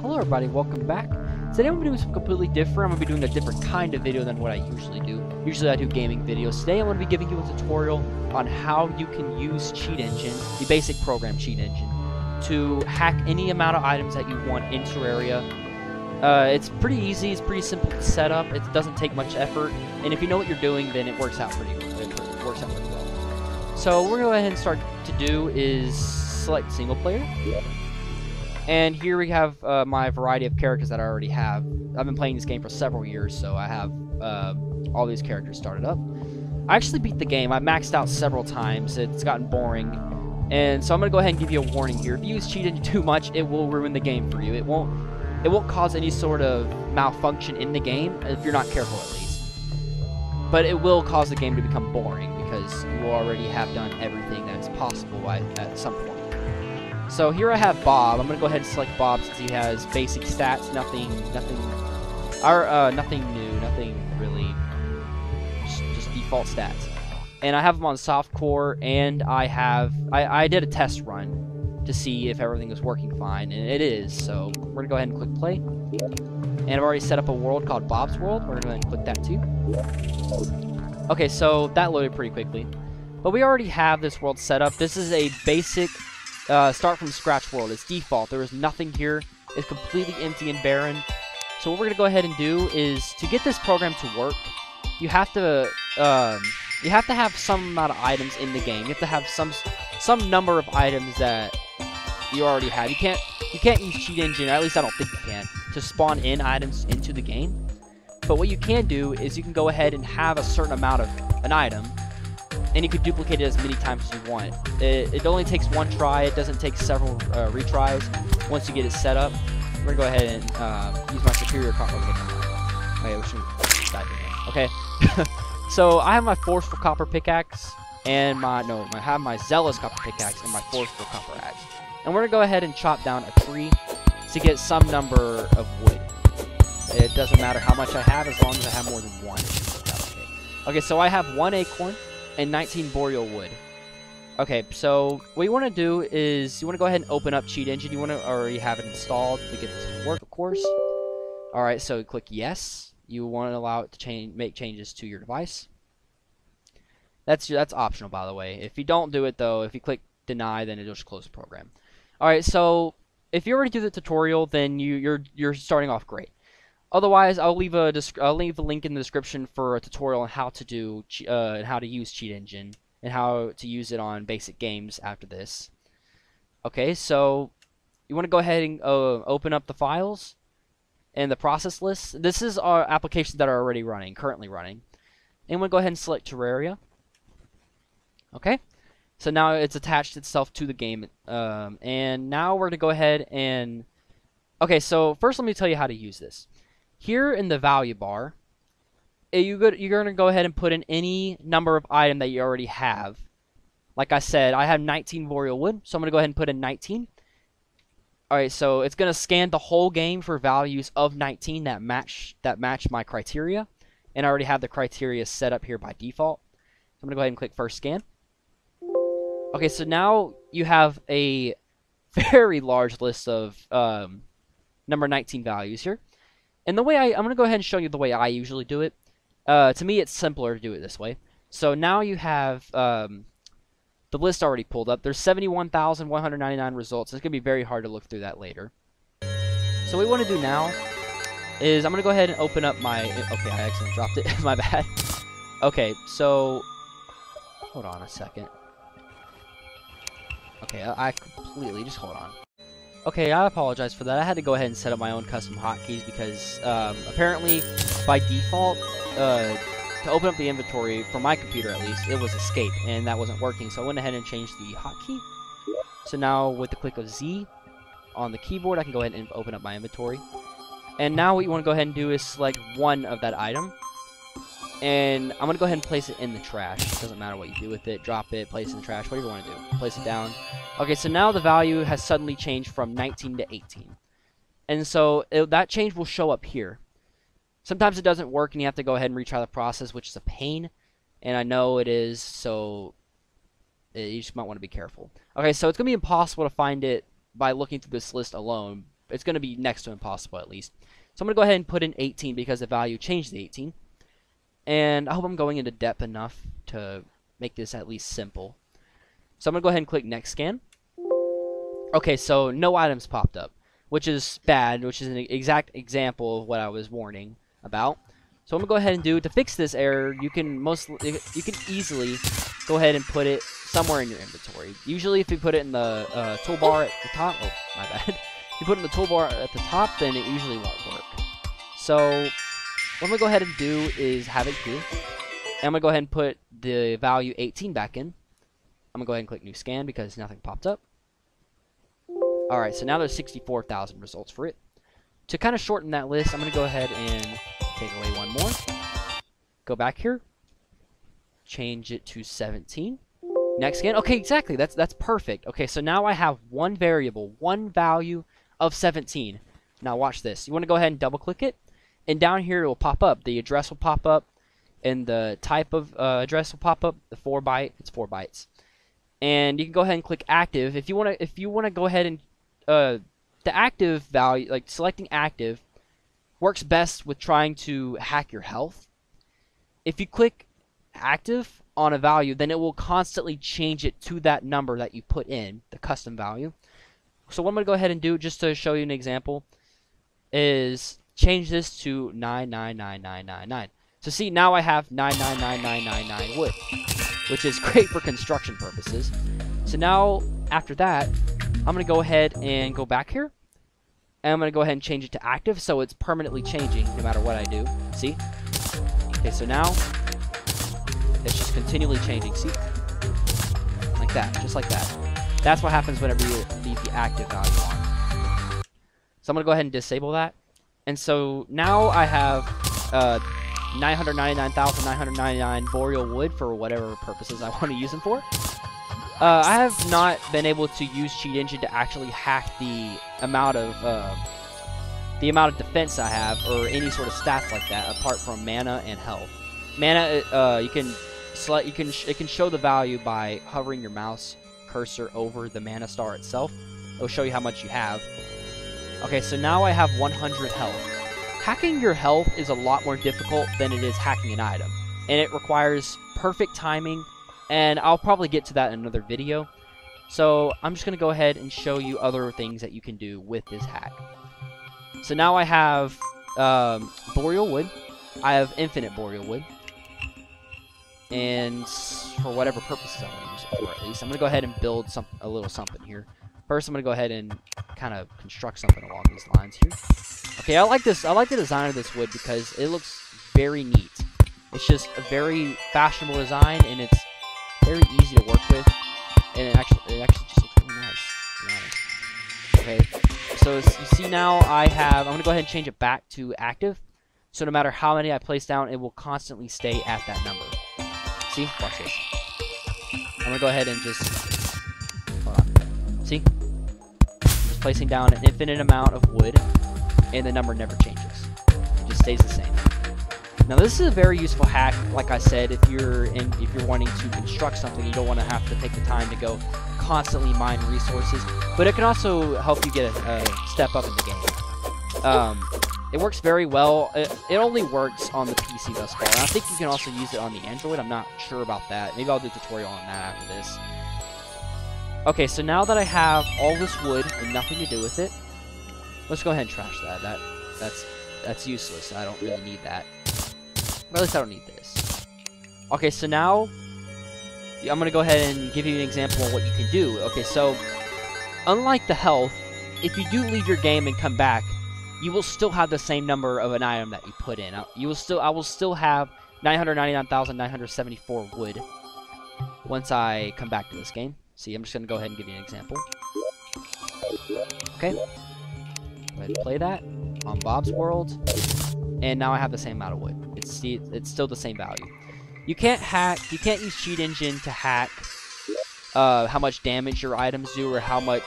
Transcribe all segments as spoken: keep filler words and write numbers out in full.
Hello everybody, welcome back. Today I'm going to be doing something completely different. I'm going to be doing a different kind of video than what I usually do. Usually I do gaming videos. Today I'm going to be giving you a tutorial on how you can use Cheat Engine, the basic program Cheat Engine, to hack any amount of items that you want in Terraria. Uh, it's pretty easy, it's pretty simple to set up, it doesn't take much effort, and if you know what you're doing, then it works out pretty well. It works out pretty well. So what we're going to go ahead and start to do is select single player. And here we have uh, my variety of characters that I already have. I've been playing this game for several years, so I have uh, all these characters started up. I actually beat the game. I maxed out several times. It's gotten boring. And so I'm going to go ahead and give you a warning here. If you use Cheat Engine too much, it will ruin the game for you. It won't, it won't cause any sort of malfunction in the game, if you're not careful at least. But it will cause the game to become boring, because you already have done everything that's possible at, at some point. So here I have Bob. I'm gonna go ahead and select Bob since he has basic stats, nothing, nothing, or uh, nothing new, nothing really, just, just default stats. And I have him on softcore, and I have, I, I did a test run to see if everything was working fine, and it is. So we're gonna go ahead and click play. And I've already set up a world called Bob's World. We're gonna go ahead and click that too. Okay, so that loaded pretty quickly, but we already have this world set up. This is a basic. Uh, start from scratch world. It's default. There is nothing here. It's completely empty and barren. So what we're gonna go ahead and do is, to get this program to work, you have to um, you have to have some amount of items in the game. You have to have some some number of items that you already have. You can't you can't use Cheat Engine, or at least I don't think you can, to spawn in items into the game. But what you can do is you can go ahead and have a certain amount of an item. And you could duplicate it as many times as you want. It, it only takes one try. It doesn't take several uh, retries once you get it set up. We're gonna go ahead and uh, use my superior combo. Okay, we should dive in. Okay. So I have my forceful copper pickaxe and my no, I have my zealous copper pickaxe and my forceful copper axe. And we're gonna go ahead and chop down a tree to get some number of wood. It doesn't matter how much I have, as long as I have more than one. Okay. Okay. So I have one acorn and nineteen Boreal Wood. Okay, so what you want to do is you want to go ahead and open up Cheat Engine. You want to already have it installed to get this to work, of course. All right, so click yes. You want to allow it to change, make changes to your device. That's that's optional, by the way. If you don't do it though, if you click deny, then it'll just close the program. All right, so if you already do the tutorial, then you you're you're starting off great. Otherwise, I'll leave a I'll leave a link in the description for a tutorial on how to do uh, and how to use Cheat Engine and how to use it on basic games after this. Okay, so you want to go ahead and uh, open up the files and the process list. This is our applications that are already running, currently running. And we'll go ahead and select Terraria. Okay, so now it's attached itself to the game, um, and now we're gonna go ahead and okay. So first, let me tell you how to use this. Here in the value bar, you go, you're going to go ahead and put in any number of item that you already have. Like I said, I have nineteen Boreal Wood, so I'm going to go ahead and put in nineteen. Alright, so it's going to scan the whole game for values of nineteen that match that match my criteria. And I already have the criteria set up here by default. So I'm going to go ahead and click first scan. Okay, so now you have a very large list of um, number nineteen values here. And the way I, I'm going to go ahead and show you the way I usually do it. Uh, to me, it's simpler to do it this way. So now you have um, the list already pulled up. There's seventy-one thousand one hundred ninety-nine results. It's going to be very hard to look through that later. So what we want to do now is I'm going to go ahead and open up my... Okay, I accidentally dropped it. My bad. Okay, so... Hold on a second. Okay, I, I completely... Just hold on. Okay, I apologize for that. I had to go ahead and set up my own custom hotkeys because um, apparently, by default, uh, to open up the inventory, for my computer at least, it was escape, and that wasn't working. So I went ahead and changed the hotkey. So now with the click of Z on the keyboard, I can go ahead and open up my inventory. And now what you want to go ahead and do is select one of that item. And I'm going to go ahead and place it in the trash. It doesn't matter what you do with it. Drop it, place it in the trash, whatever you want to do. Place it down. Okay, so now the value has suddenly changed from nineteen to eighteen. And so it, that change will show up here. Sometimes it doesn't work and you have to go ahead and retry the process, which is a pain. And I know it is, so it, you just might want to be careful. Okay, so it's going to be impossible to find it by looking through this list alone. it's going to be next to impossible at least. So I'm going to go ahead and put in eighteen because the value changed to eighteen. And I hope I'm going into depth enough to make this at least simple. So I'm going to go ahead and click next scan. Okay, so no items popped up, which is bad, which is an exact example of what I was warning about. So I'm going to go ahead and do, to fix this error, you can mostly, you can easily go ahead and put it somewhere in your inventory. Usually if you put it in the uh, toolbar at the top, oh, my bad. If you put it in the toolbar at the top, then it usually won't work. So what I'm going to go ahead and do is have it here. And I'm going to go ahead and put the value eighteen back in. I'm going to go ahead and click new scan because nothing popped up. Alright, so now there's sixty-four thousand results for it. To kind of shorten that list, I'm going to go ahead and take away one more. Go back here. Change it to seventeen. Next scan. Okay, exactly. That's that's perfect. Okay, so now I have one variable, one value of seventeen. Now watch this. You want to go ahead and double click it. And down here it will pop up. The address will pop up. And the type of uh, address will pop up. The four byte. It's four bytes. And you can go ahead and click active. If you want to, if you want to go ahead and Uh, the active value, like selecting active, works best with trying to hack your health. If you click active on a value, then it will constantly change it to that number that you put in, the custom value. So what I'm going to go ahead and do, just to show you an example, is change this to nine nine nine nine nine nine. So see, now I have nine nine nine nine nine nine wood, which is great for construction purposes. So now, after that, I'm going to go ahead and go back here, and I'm going to go ahead and change it to active, so it's permanently changing no matter what I do. See? Okay, so now it's just continually changing. See? Like that, just like that. That's what happens whenever you leave the active value on. So I'm going to go ahead and disable that. And so now I have uh, nine hundred ninety-nine thousand nine hundred ninety-nine Boreal Wood for whatever purposes I want to use them for. Uh, I have not been able to use Cheat Engine to actually hack the amount of uh, the amount of defense I have, or any sort of stats like that, apart from mana and health. Mana, uh, you can select, you can sh it can show the value by hovering your mouse cursor over the mana star itself. It'll show you how much you have. Okay, so now I have one hundred health. Hacking your health is a lot more difficult than it is hacking an item, and it requires perfect timing. And I'll probably get to that in another video. So I'm just going to go ahead and show you other things that you can do with this hack. So now I have um, Boreal Wood. I have infinite Boreal Wood. And for whatever purposes I want to use it for, at least. I'm going to go ahead and build some, a little something here. First, I'm going to go ahead and kind of construct something along these lines here. Okay, I like this. I like the design of this wood because it looks very neat. It's just a very fashionable design, and it's very easy to work with, and it actually, it actually just looks really nice, to be honest. Okay, so you see now I have, I'm going to go ahead and change it back to active, so no matter how many I place down, it will constantly stay at that number. See? Watch this. I'm going to go ahead and just, hold on. See? I'm just placing down an infinite amount of wood, and the number never changes. It just stays the same. Now this is a very useful hack, like I said, if you're in, if you're wanting to construct something, you don't want to have to take the time to go constantly mine resources, but it can also help you get a, a step up in the game. Um, it works very well. It, it only works on the P C thus far. I think you can also use it on the Android. I'm not sure about that. Maybe I'll do a tutorial on that after this. Okay, so now that I have all this wood and nothing to do with it, let's go ahead and trash that. That that's that's useless. I don't really need that. But at least I don't need this. Okay, so now I'm going to go ahead and give you an example of what you can do. Okay, so unlike the health, if you do leave your game and come back, you will still have the same number of an item that you put in. You will still, I will still have nine hundred ninety-nine thousand nine hundred seventy-four wood once I come back to this game. See, I'm just going to go ahead and give you an example. Okay. Go ahead and play that on Bob's World. And now I have the same amount of wood. It's it's still the same value. You can't hack. You can't use Cheat Engine to hack uh, how much damage your items do or how much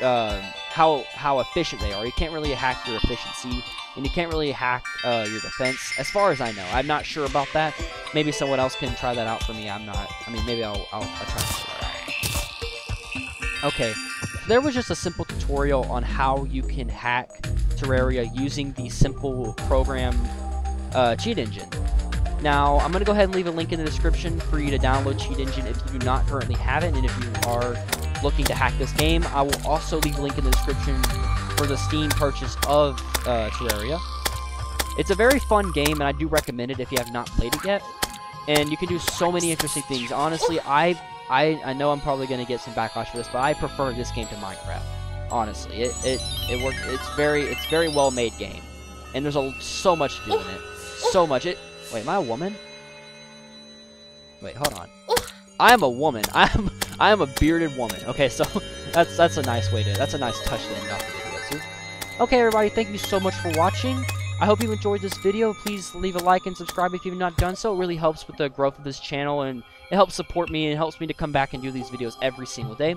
uh, how how efficient they are. You can't really hack your efficiency, and you can't really hack uh, your defense. As far as I know, I'm not sure about that. Maybe someone else can try that out for me. I'm not. I mean, maybe I'll I'll, I'll try to figure that out. Okay, there was just a simple tutorial tutorial on how you can hack Terraria using the simple program uh, Cheat Engine. Now, I'm going to go ahead and leave a link in the description for you to download Cheat Engine if you do not currently have it, and if you are looking to hack this game. I will also leave a link in the description for the Steam purchase of uh, Terraria. It's a very fun game, and I do recommend it if you have not played it yet. And you can do so many interesting things. Honestly, I I, I know I'm probably going to get some backlash for this, but I prefer this game to Minecraft. Honestly, it it it works. It's very it's very well made game, and there's a, so much to do in it. So much. It. Wait, am I a woman? Wait, hold on. I am a woman. I am I am a bearded woman. Okay, so that's that's a nice way to. That's a nice touch to end off the video too. Okay, everybody, thank you so much for watching. I hope you enjoyed this video. Please leave a like and subscribe if you've not done so. It really helps with the growth of this channel, and it helps support me, and it helps me to come back and do these videos every single day.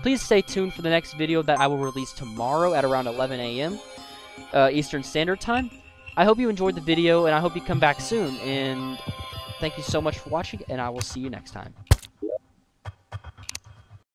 Please stay tuned for the next video that I will release tomorrow at around eleven A M Uh, Eastern Standard Time. I hope you enjoyed the video, and I hope you come back soon. And thank you so much for watching, and I will see you next time.